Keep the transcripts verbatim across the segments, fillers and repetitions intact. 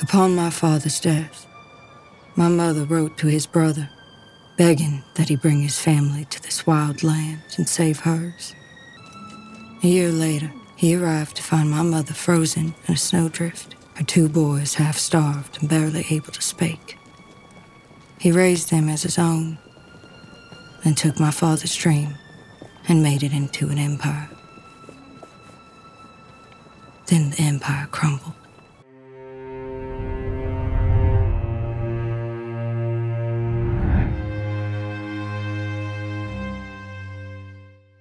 Upon my father's death, my mother wrote to his brother, begging that he bring his family to this wild land and save hers. A year later, he arrived to find my mother frozen in a snowdrift, her two boys half-starved and barely able to speak. He raised them as his own, then took my father's dream and made it into an empire. Then the empire crumbled.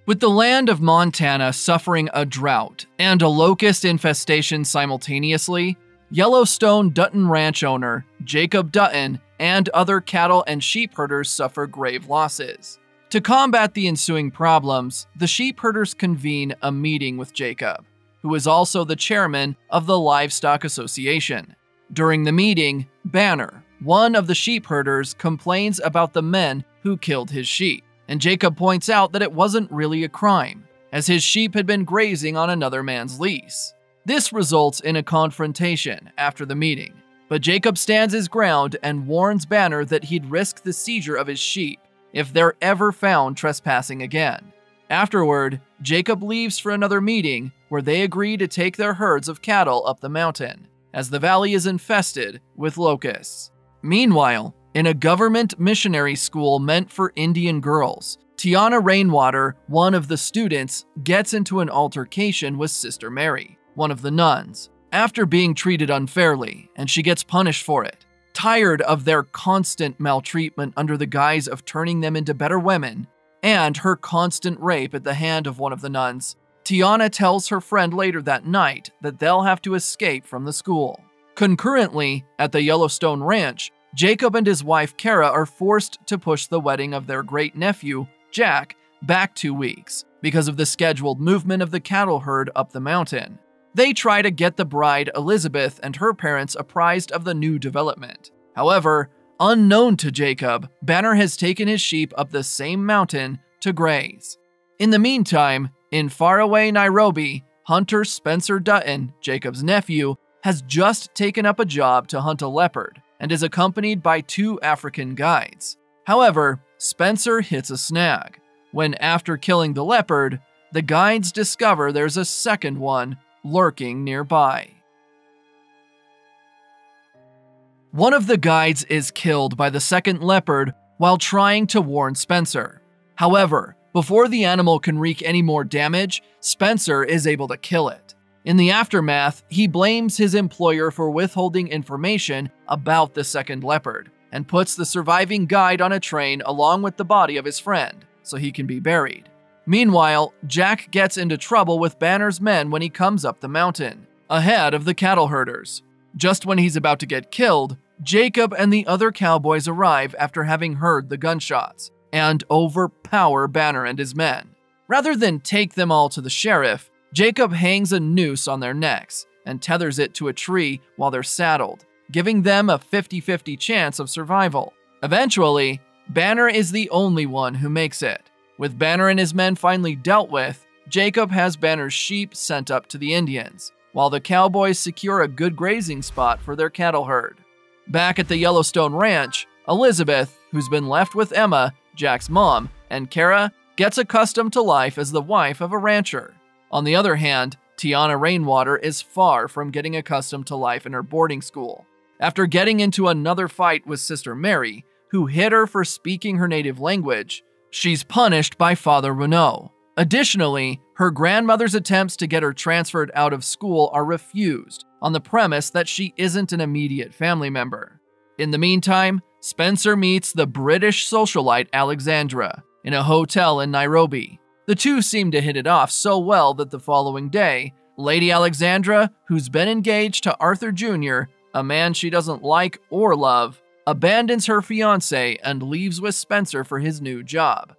With the land of Montana suffering a drought and a locust infestation simultaneously, Yellowstone Dutton Ranch owner Jacob Dutton and other cattle and sheep herders suffer grave losses. To combat the ensuing problems, the sheep herders convene a meeting with Jacob, who is also the chairman of the Livestock Association. During the meeting, Banner, one of the sheep herders, complains about the men who killed his sheep. And Jacob points out that it wasn't really a crime, as his sheep had been grazing on another man's lease. This results in a confrontation after the meeting, but Jacob stands his ground and warns Banner that he'd risk the seizure of his sheep if they're ever found trespassing again. Afterward, Jacob leaves for another meeting where they agree to take their herds of cattle up the mountain, as the valley is infested with locusts. Meanwhile, in a government missionary school meant for Indian girls, Tiana Rainwater, one of the students, gets into an altercation with Sister Mary, one of the nuns, after being treated unfairly, and she gets punished for it. Tired of their constant maltreatment under the guise of turning them into better women, and her constant rape at the hand of one of the nuns, Tiana tells her friend later that night that they'll have to escape from the school. Concurrently, at the Yellowstone Ranch, Jacob and his wife Kara are forced to push the wedding of their great-nephew, Jack, back two weeks because of the scheduled movement of the cattle herd up the mountain. They try to get the bride, Elizabeth, and her parents apprised of the new development. However, unknown to Jacob, Banner has taken his sheep up the same mountain to graze. In the meantime, in faraway Nairobi, hunter Spencer Dutton, Jacob's nephew, has just taken up a job to hunt a leopard and is accompanied by two African guides. However, Spencer hits a snag when, after killing the leopard, the guides discover there's a second one lurking nearby. One of the guides is killed by the second leopard while trying to warn Spencer. However, before the animal can wreak any more damage, Spencer is able to kill it. In the aftermath, he blames his employer for withholding information about the second leopard and puts the surviving guide on a train along with the body of his friend so he can be buried. Meanwhile, Jack gets into trouble with Banner's men when he comes up the mountain, ahead of the cattle herders. Just when he's about to get killed, Jacob and the other cowboys arrive after having heard the gunshots and overpower Banner and his men. Rather than take them all to the sheriff, Jacob hangs a noose on their necks and tethers it to a tree while they're saddled, giving them a fifty fifty chance of survival. Eventually, Banner is the only one who makes it. With Banner and his men finally dealt with, Jacob has Banner's sheep sent up to the Indians, while the cowboys secure a good grazing spot for their cattle herd. Back at the Yellowstone Ranch, Elizabeth, who's been left with Emma, Jack's mom, and Kara, gets accustomed to life as the wife of a rancher. On the other hand, Tiana Rainwater is far from getting accustomed to life in her boarding school. After getting into another fight with Sister Mary, who hit her for speaking her native language, she's punished by Father Renault. Additionally, her grandmother's attempts to get her transferred out of school are refused on the premise that she isn't an immediate family member. In the meantime, Spencer meets the British socialite Alexandra in a hotel in Nairobi. The two seem to hit it off so well that the following day, Lady Alexandra, who's been engaged to Arthur Junior, a man she doesn't like or love, abandons her fiancé and leaves with Spencer for his new job,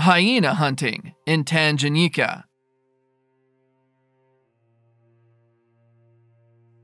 hyena hunting in Tanganyika.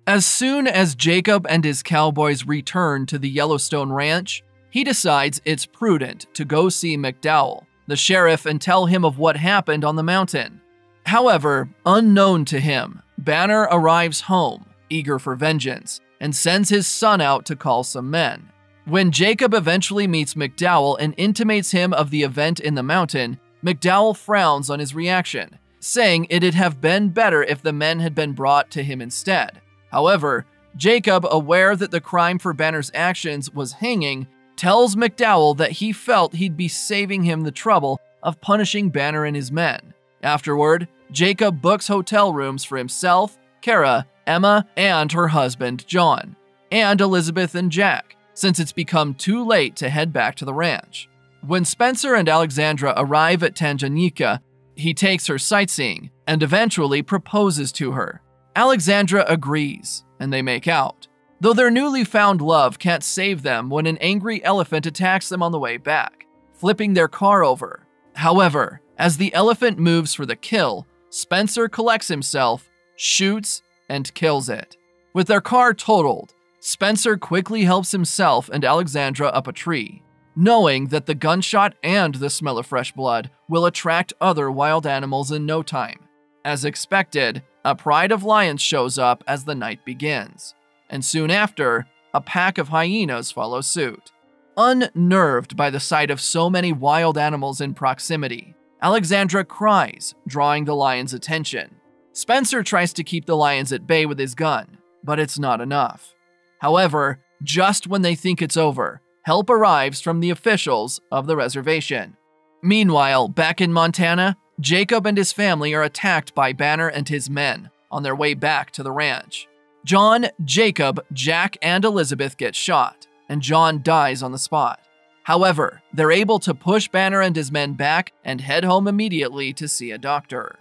As soon as Jacob and his cowboys return to the Yellowstone Ranch, he decides it's prudent to go see McDowell, the sheriff, and tell him of what happened on the mountain. However, unknown to him, Banner arrives home, eager for vengeance, and sends his son out to call some men. When Jacob eventually meets McDowell and intimates him of the event in the mountain, McDowell frowns on his reaction, saying it'd have been better if the men had been brought to him instead. However, Jacob, aware that the crime for Banner's actions was hanging, tells McDowell that he felt he'd be saving him the trouble of punishing Banner and his men. Afterward, Jacob books hotel rooms for himself, Kara, Emma, and her husband, John, and Elizabeth and Jack, since it's become too late to head back to the ranch. When Spencer and Alexandra arrive at Tanganyika, he takes her sightseeing and eventually proposes to her. Alexandra agrees, and they make out, though their newly found love can't save them when an angry elephant attacks them on the way back, flipping their car over. However, as the elephant moves for the kill, Spencer collects himself, shoots, and kills it. With their car totaled, Spencer quickly helps himself and Alexandra up a tree, knowing that the gunshot and the smell of fresh blood will attract other wild animals in no time. As expected, a pride of lions shows up as the night begins, and soon after, a pack of hyenas follow suit. Unnerved by the sight of so many wild animals in proximity, Alexandra cries, drawing the lion's attention. Spencer tries to keep the lions at bay with his gun, but it's not enough. However, just when they think it's over, help arrives from the officials of the reservation. Meanwhile, back in Montana, Jacob and his family are attacked by Banner and his men on their way back to the ranch. John, Jacob, Jack, and Elizabeth get shot, and John dies on the spot. However, they're able to push Banner and his men back and head home immediately to see a doctor.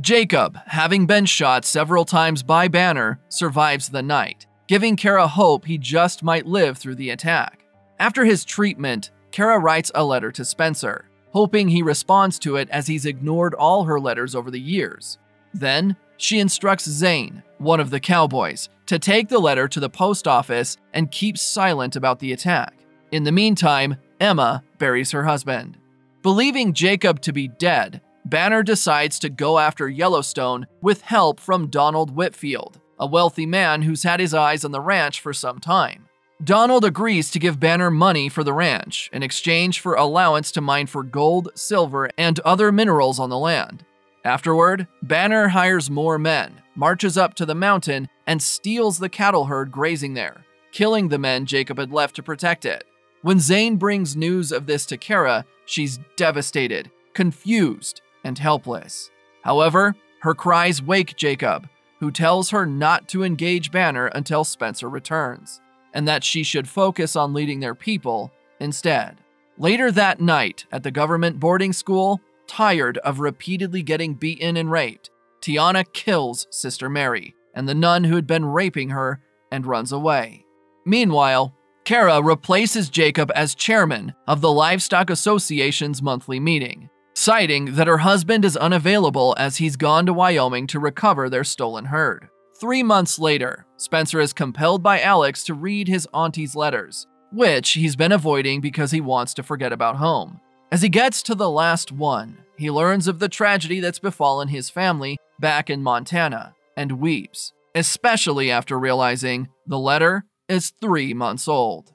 Jacob, having been shot several times by Banner, survives the night, giving Kara hope he just might live through the attack. After his treatment, Kara writes a letter to Spencer, hoping he responds to it as he's ignored all her letters over the years. Then, she instructs Zane, one of the cowboys, to take the letter to the post office and keep silent about the attack. In the meantime, Emma buries her husband. Believing Jacob to be dead, Banner decides to go after Yellowstone with help from Donald Whitfield, a wealthy man who's had his eyes on the ranch for some time. Donald agrees to give Banner money for the ranch in exchange for allowance to mine for gold, silver, and other minerals on the land. Afterward, Banner hires more men, marches up to the mountain, and steals the cattle herd grazing there, killing the men Jacob had left to protect it. When Zane brings news of this to Kara, she's devastated, confused, and helpless. However, her cries wake Jacob, who tells her not to engage Banner until Spencer returns, and that she should focus on leading their people instead. Later that night, at the government boarding school, tired of repeatedly getting beaten and raped, Tiana kills Sister Mary and the nun who had been raping her and runs away. Meanwhile, Kara replaces Jacob as chairman of the Livestock Association's monthly meeting, citing that her husband is unavailable as he's gone to Wyoming to recover their stolen herd. Three months later, Spencer is compelled by Alex to read his auntie's letters, which he's been avoiding because he wants to forget about home. As he gets to the last one, he learns of the tragedy that's befallen his family back in Montana and weeps, especially after realizing the letter is three months old.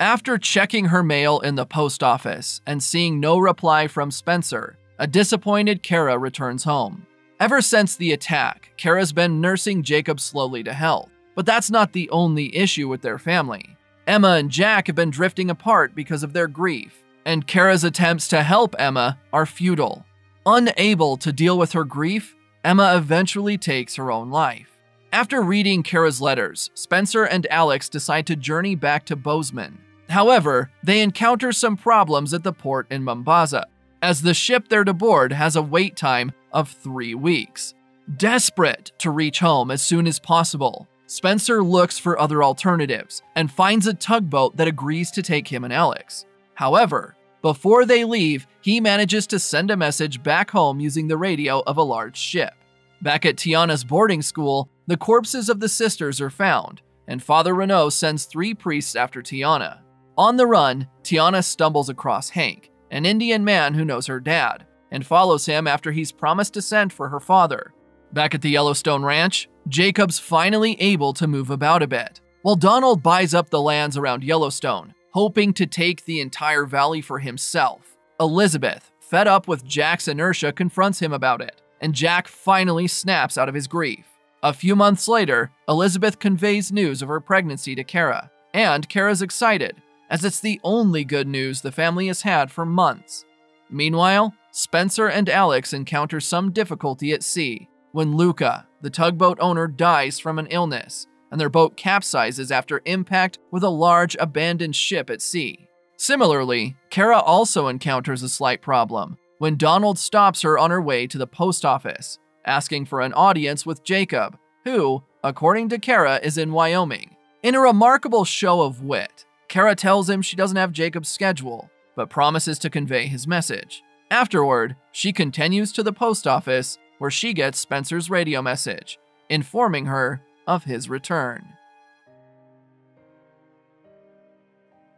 After checking her mail in the post office and seeing no reply from Spencer, a disappointed Kara returns home. Ever since the attack, Kara's been nursing Jacob slowly to health, but that's not the only issue with their family. Emma and Jack have been drifting apart because of their grief, and Kara's attempts to help Emma are futile. Unable to deal with her grief, Emma eventually takes her own life. After reading Kara's letters, Spencer and Alex decide to journey back to Bozeman. However, they encounter some problems at the port in Mombasa, as the ship they're to board has a wait time of three weeks. Desperate to reach home as soon as possible, Spencer looks for other alternatives and finds a tugboat that agrees to take him and Alex. However, before they leave, he manages to send a message back home using the radio of a large ship. Back at Tiana's boarding school, the corpses of the sisters are found, and Father Renault sends three priests after Tiana. On the run, Tiana stumbles across Hank, an Indian man who knows her dad, and follows him after he's promised descent for her father. Back at the Yellowstone Ranch, Jacob's finally able to move about a bit. While Donald buys up the lands around Yellowstone, hoping to take the entire valley for himself, Elizabeth, fed up with Jack's inertia, confronts him about it, and Jack finally snaps out of his grief. A few months later, Elizabeth conveys news of her pregnancy to Kara, and Kara's excited, as it's the only good news the family has had for months. Meanwhile, Spencer and Alex encounter some difficulty at sea, when Luca, the tugboat owner, dies from an illness, and their boat capsizes after impact with a large abandoned ship at sea. Similarly, Kara also encounters a slight problem, when Donald stops her on her way to the post office, asking for an audience with Jacob, who, according to Kara, is in Wyoming. In a remarkable show of wit, Kara tells him she doesn't have Jacob's schedule, but promises to convey his message. Afterward, she continues to the post office, where she gets Spencer's radio message, informing her of his return.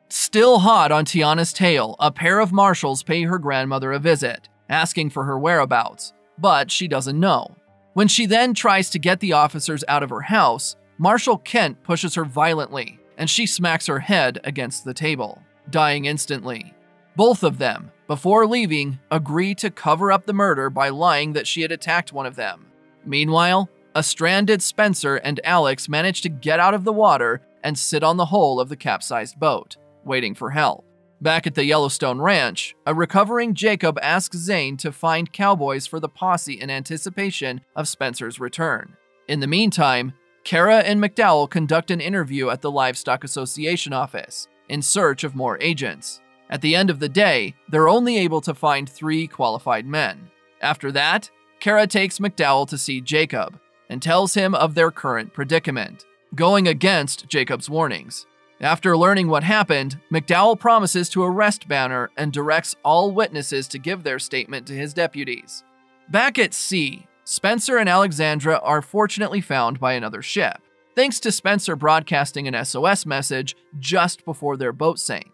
Still hot on Tiana's tail, a pair of marshals pay her grandmother a visit, asking for her whereabouts, but she doesn't know. When she then tries to get the officers out of her house, Marshal Kent pushes her violently, and she smacks her head against the table, dying instantly. Both of them, before leaving, agree to cover up the murder by lying that she had attacked one of them. Meanwhile, a stranded Spencer and Alex manage to get out of the water and sit on the hull of the capsized boat, waiting for help. Back at the Yellowstone Ranch, a recovering Jacob asks Zane to find cowboys for the posse in anticipation of Spencer's return. In the meantime, Kara and McDowell conduct an interview at the Livestock Association office, in search of more agents. At the end of the day, they're only able to find three qualified men. After that, Kara takes McDowell to see Jacob, and tells him of their current predicament, going against Jacob's warnings. After learning what happened, McDowell promises to arrest Banner and directs all witnesses to give their statement to his deputies. Back at sea, Spencer and Alexandra are fortunately found by another ship, thanks to Spencer broadcasting an S O S message just before their boat sank.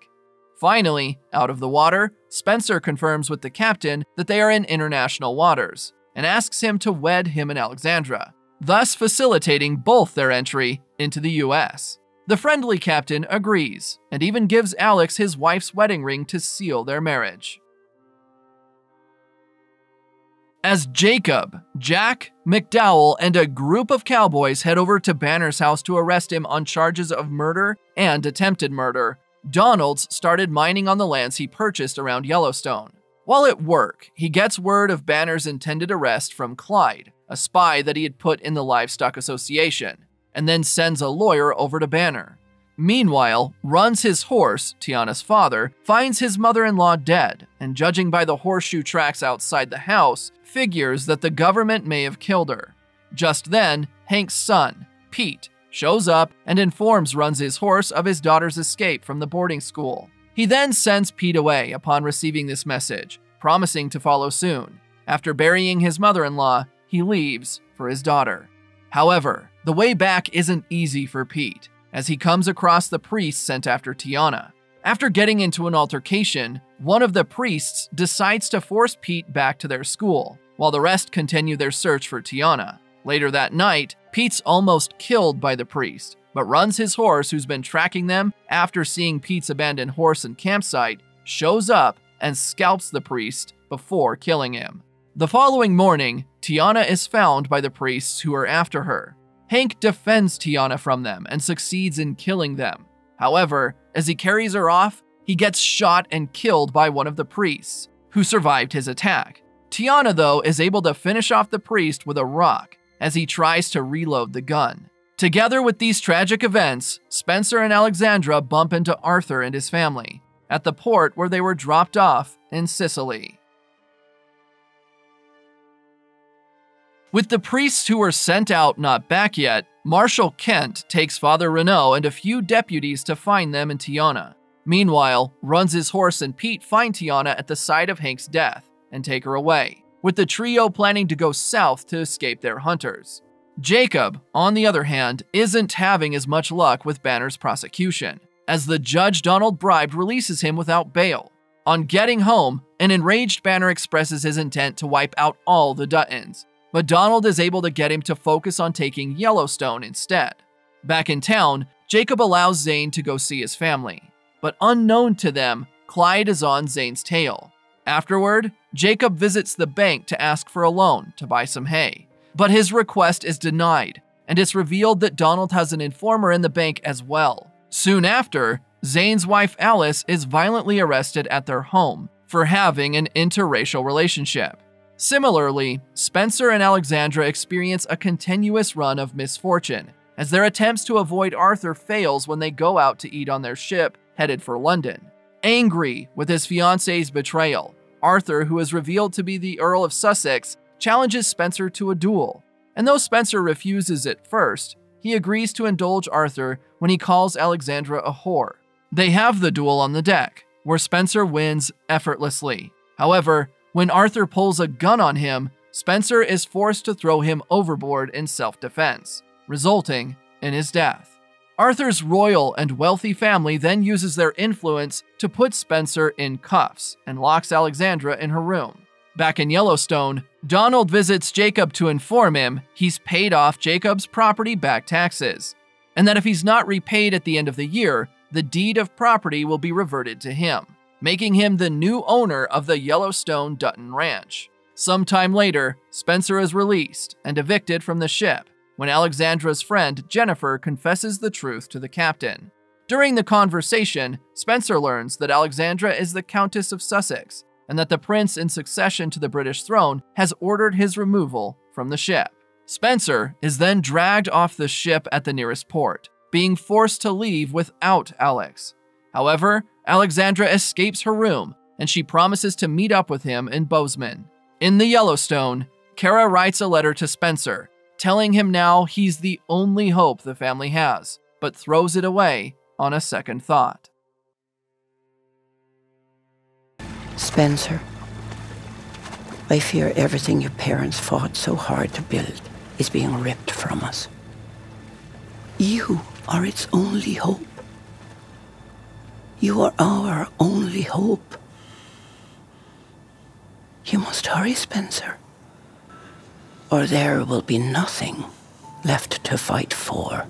Finally, out of the water, Spencer confirms with the captain that they are in international waters, and asks him to wed him and Alexandra, thus facilitating both their entry into the U S The friendly captain agrees, and even gives Alex his wife's wedding ring to seal their marriage. As Jacob, Jack, McDowell, and a group of cowboys head over to Banner's house to arrest him on charges of murder and attempted murder, Donald's started mining on the lands he purchased around Yellowstone. While at work, he gets word of Banner's intended arrest from Clyde, a spy that he had put in the Livestock Association, and then sends a lawyer over to Banner. Meanwhile, Runs, his horse, Tiana's father, finds his mother-in-law dead, and judging by the horseshoe tracks outside the house, figures that the government may have killed her. Just then, Hank's son, Pete, shows up and informs Runs, his horse, of his daughter's escape from the boarding school. He then sends Pete away upon receiving this message, promising to follow soon. After burying his mother-in-law, he leaves for his daughter. However, the way back isn't easy for Pete, as he comes across the priest sent after Tiana. After getting into an altercation, one of the priests decides to force Pete back to their school, while the rest continue their search for Tiana. Later that night, Pete's almost killed by the priest, but Runs, his horse, who's been tracking them after seeing Pete's abandoned horse and campsite, shows up and scalps the priest before killing him. The following morning, Tiana is found by the priests who are after her. Hank defends Tiana from them and succeeds in killing them. However, as he carries her off, he gets shot and killed by one of the priests, who survived his attack. Tiana, though, is able to finish off the priest with a rock as he tries to reload the gun. Together with these tragic events, Spencer and Alexandra bump into Arthur and his family at the port where they were dropped off in Sicily. With the priests who were sent out not back yet, Marshal Kent takes Father Renault and a few deputies to find them and Tiana. Meanwhile, Runs, his horse, and Pete find Tiana at the site of Hank's death and take her away, with the trio planning to go south to escape their hunters. Jacob, on the other hand, isn't having as much luck with Banner's prosecution, as the judge Donald bribed releases him without bail. On getting home, an enraged Banner expresses his intent to wipe out all the Duttons, but Donald is able to get him to focus on taking Yellowstone instead. Back in town, Jacob allows Zane to go see his family, but unknown to them, Clyde is on Zane's tail. Afterward, Jacob visits the bank to ask for a loan to buy some hay, but his request is denied, and it's revealed that Donald has an informer in the bank as well. Soon after, Zane's wife Alice is violently arrested at their home for having an interracial relationship. Similarly, Spencer and Alexandra experience a continuous run of misfortune, as their attempts to avoid Arthur fails when they go out to eat on their ship, headed for London. Angry with his fiancée's betrayal, Arthur, who is revealed to be the Earl of Sussex, challenges Spencer to a duel, and though Spencer refuses at first, he agrees to indulge Arthur when he calls Alexandra a whore. They have the duel on the deck, where Spencer wins effortlessly. However, when Arthur pulls a gun on him, Spencer is forced to throw him overboard in self-defense, resulting in his death. Arthur's royal and wealthy family then uses their influence to put Spencer in cuffs and locks Alexandra in her room. Back in Yellowstone, Donald visits Jacob to inform him he's paid off Jacob's property back taxes, and that if he's not repaid at the end of the year, the deed of property will be reverted to him, making him the new owner of the Yellowstone Dutton Ranch. Sometime later, Spencer is released and evicted from the ship, when Alexandra's friend Jennifer confesses the truth to the captain. During the conversation, Spencer learns that Alexandra is the Countess of Sussex, and that the prince in succession to the British throne has ordered his removal from the ship. Spencer is then dragged off the ship at the nearest port, being forced to leave without Alex. However, Alexandra escapes her room, and she promises to meet up with him in Bozeman. In the Yellowstone, Kara writes a letter to Spencer, telling him now he's the only hope the family has, but throws it away on a second thought. Spencer, I fear everything your parents fought so hard to build is being ripped from us. You are its only hope. You are our only hope. You must hurry, Spencer, or there will be nothing left to fight for.